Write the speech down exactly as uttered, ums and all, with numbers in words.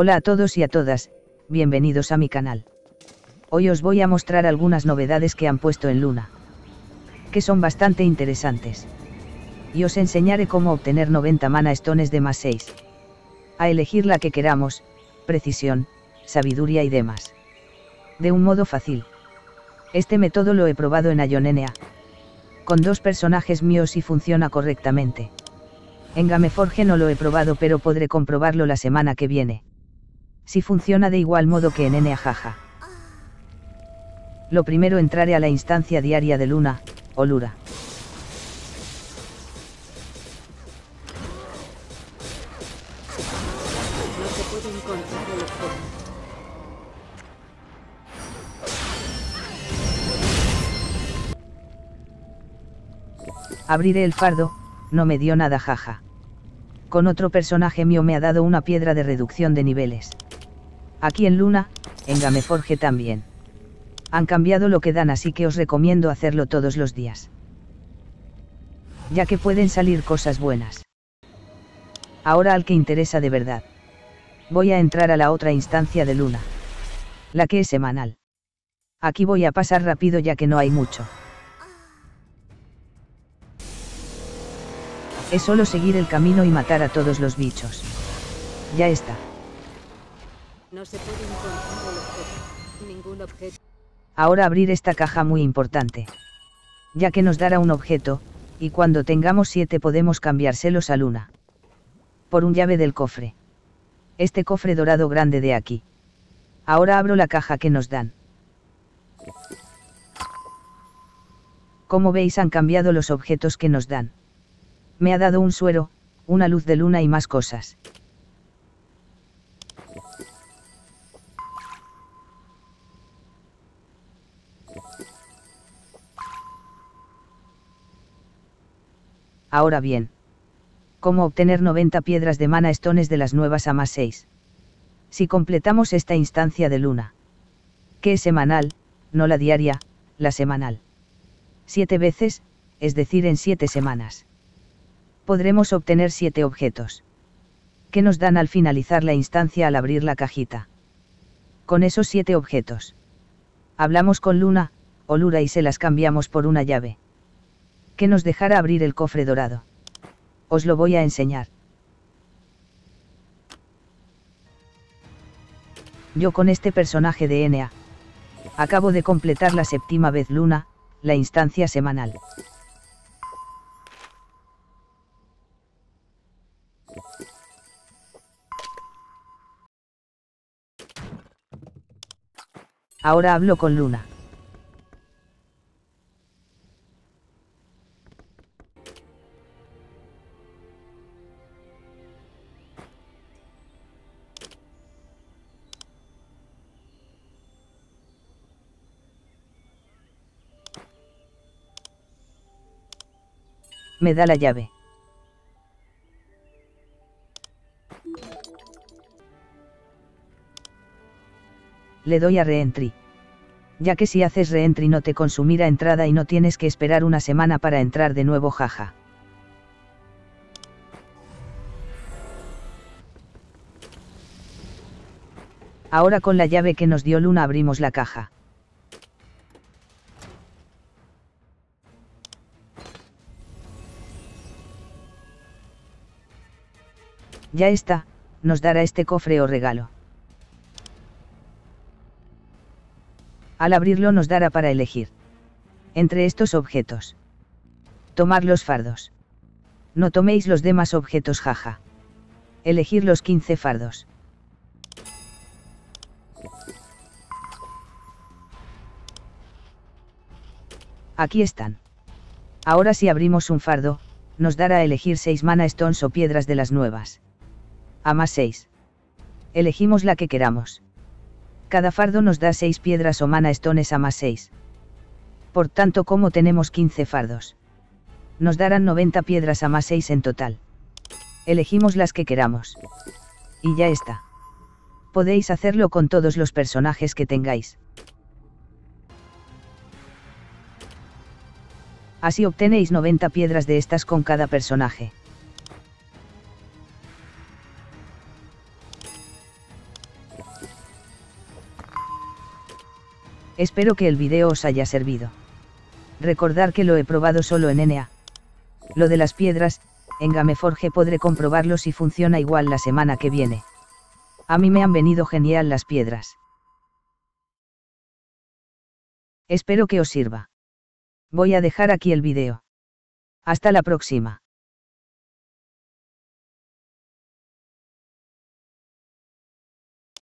Hola a todos y a todas, bienvenidos a mi canal. Hoy os voy a mostrar algunas novedades que han puesto en Luna, que son bastante interesantes. Y os enseñaré cómo obtener noventa Manastones de más seis. A elegir la que queramos, precisión, sabiduría y demás. De un modo fácil. Este método lo he probado en Ayonenea, con dos personajes míos y funciona correctamente. En Gameforge no lo he probado, pero podré comprobarlo la semana que viene, si funciona de igual modo que en N A, jaja. Lo primero, entraré a la instancia diaria de Luna, o Lura. No se puede encontrar el objeto. Abriré el fardo, no me dio nada, jaja. Con otro personaje mío me ha dado una piedra de reducción de niveles. Aquí en Luna, en Gameforge también. Han cambiado lo que dan, así que os recomiendo hacerlo todos los días, ya que pueden salir cosas buenas. Ahora al que interesa de verdad. Voy a entrar a la otra instancia de Luna, la que es semanal. Aquí voy a pasar rápido ya que no hay mucho. Es solo seguir el camino y matar a todos los bichos. Ya está. No se puede encontrar el objeto. Ningún objeto. Ahora abrir esta caja, muy importante, ya que nos dará un objeto, y cuando tengamos siete podemos cambiárselos a Luna por un llave del cofre. Este cofre dorado grande de aquí. Ahora abro la caja que nos dan. Como veis, han cambiado los objetos que nos dan. Me ha dado un suero, una luz de luna y más cosas. Ahora bien, ¿cómo obtener noventa piedras de manastones de las nuevas a más seis? Si completamos esta instancia de Luna, que es semanal, no la diaria, la semanal, siete veces, es decir en siete semanas, podremos obtener siete objetos, que nos dan al finalizar la instancia al abrir la cajita. Con esos siete objetos, hablamos con Luna, o Lura, y se las cambiamos por una llave, que nos dejará abrir el cofre dorado. Os lo voy a enseñar. Yo con este personaje de N A, acabo de completar la séptima vez Luna, la instancia semanal. Ahora hablo con Luna. Me da la llave. Le doy a reentry, ya que si haces reentry no te consumirá entrada y no tienes que esperar una semana para entrar de nuevo, jaja. Ahora con la llave que nos dio Luna abrimos la caja. Ya está, nos dará este cofre o regalo. Al abrirlo nos dará para elegir entre estos objetos. Tomar los fardos. No toméis los demás objetos, jaja. Elegir los quince fardos. Aquí están. Ahora si abrimos un fardo, nos dará a elegir seis manastones o piedras de las nuevas a más seis. Elegimos la que queramos. Cada fardo nos da seis piedras o manastones a más seis. Por tanto, como tenemos quince fardos, nos darán noventa piedras a más seis en total. Elegimos las que queramos. Y ya está. Podéis hacerlo con todos los personajes que tengáis. Así obtenéis noventa piedras de estas con cada personaje. Espero que el video os haya servido. Recordar que lo he probado solo en N A. Lo de las piedras, en Gameforge podré comprobarlo si funciona igual la semana que viene. A mí me han venido genial las piedras. Espero que os sirva. Voy a dejar aquí el video. Hasta la próxima.